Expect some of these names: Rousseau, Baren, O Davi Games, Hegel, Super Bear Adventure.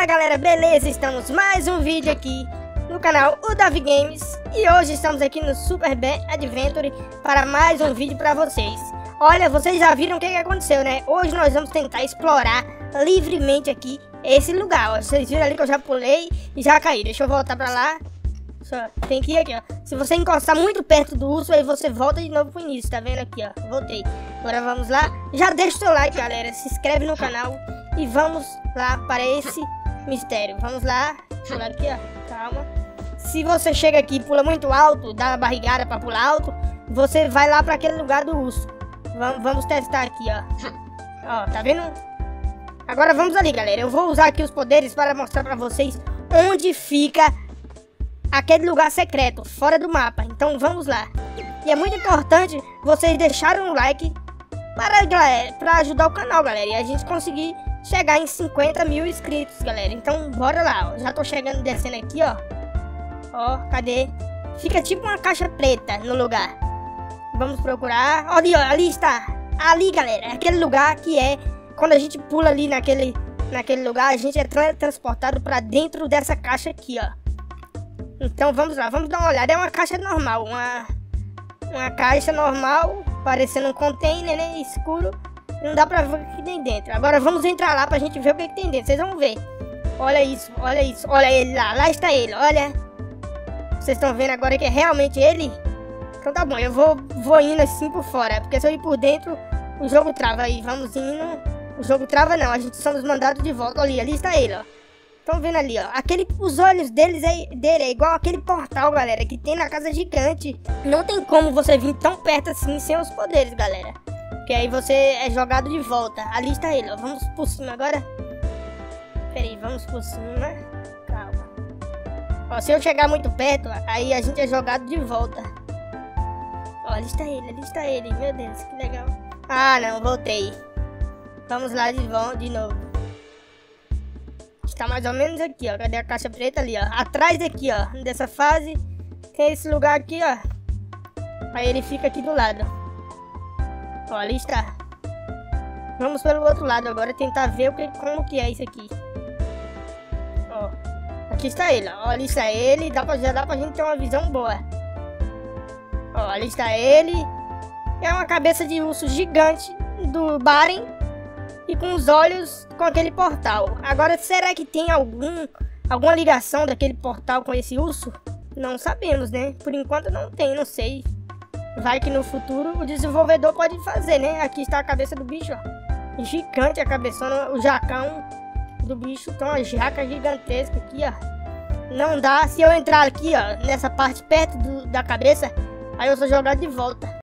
Fala galera, beleza? Estamos mais um vídeo aqui no canal O Davi Games. E hoje estamos aqui no Super Bear Adventure para mais um vídeo para vocês. Olha, vocês já viram o que aconteceu, né? Hoje nós vamos tentar explorar livremente aqui esse lugar. Vocês viram ali que eu já pulei e já caí. Deixa eu voltar para lá. Tem que ir aqui, ó. Se você encostar muito perto do urso, aí você volta de novo pro início, tá vendo aqui, ó? Voltei. Agora vamos lá. Já deixa o seu like, galera. Se inscreve no canal e vamos lá para esse mistério. Vamos lá. Pular aqui, ó. Calma. Se você chega aqui e pula muito alto, dá uma barrigada pra pular alto, você vai lá pra aquele lugar do urso. Vamos testar aqui, ó. Ó, tá vendo? Agora vamos ali, galera. Eu vou usar aqui os poderes para mostrar pra vocês onde fica aquele lugar secreto, fora do mapa. Então vamos lá. E é muito importante vocês deixarem um like para ajudar o canal, galera, e a gente conseguir chegar em 50 mil inscritos, galera. Então bora lá, ó. Já tô chegando, descendo aqui, ó. Ó, cadê? Fica tipo uma caixa preta no lugar. Vamos procurar. Ó, ali está. Ali, galera, aquele lugar que é quando a gente pula ali naquele lugar, a gente é transportado para dentro dessa caixa aqui, ó. Então vamos lá, vamos dar uma olhada. É uma caixa normal, uma caixa normal, parecendo um container, né, escuro. Não dá pra ver o que tem dentro. Agora vamos entrar lá pra gente ver o que tem dentro. Vocês vão ver. Olha isso, olha isso. Olha ele lá, lá está ele, olha. Vocês estão vendo agora que é realmente ele? Então tá bom, eu vou indo assim por fora, porque se eu ir por dentro, o jogo trava aí. Vamos indo. O jogo trava não, a gente somos mandados de volta. Olha ali, ali está ele, ó. Estão vendo ali, ó. Os olhos dele é igual aquele portal, galera, que tem na casa gigante. Não tem como você vir tão perto assim sem os poderes, galera. Porque aí você é jogado de volta. Ali está ele, ó. Vamos por cima agora. Pera aí, vamos por cima. Calma. Ó, se eu chegar muito perto, aí a gente é jogado de volta. Ó, ali está ele, ali está ele. Meu Deus, que legal. Ah, não, voltei. Vamos lá de novo. Tá mais ou menos aqui, ó. Cadê a caixa preta ali, ó? Atrás daqui, ó. Dessa fase tem esse lugar aqui, ó. Aí ele fica aqui do lado. Ó, ali está. Vamos pelo outro lado agora tentar ver como que é isso aqui. Ó, aqui está ele, ó. Ali está ele. Já dá pra gente ter uma visão boa. Ó, ali está ele. É uma cabeça de urso gigante do Baren. E com os olhos com aquele portal. Agora, será que tem alguma ligação daquele portal com esse urso? Não sabemos, né? Por enquanto não tem, não sei. Vai que no futuro o desenvolvedor pode fazer, né? Aqui está a cabeça do bicho, ó. Gigante a cabeçona, o jacão do bicho. Então, uma jaca gigantesca aqui, ó. Não dá. Se eu entrar aqui, ó, nessa parte perto da cabeça, aí eu sou jogado de volta.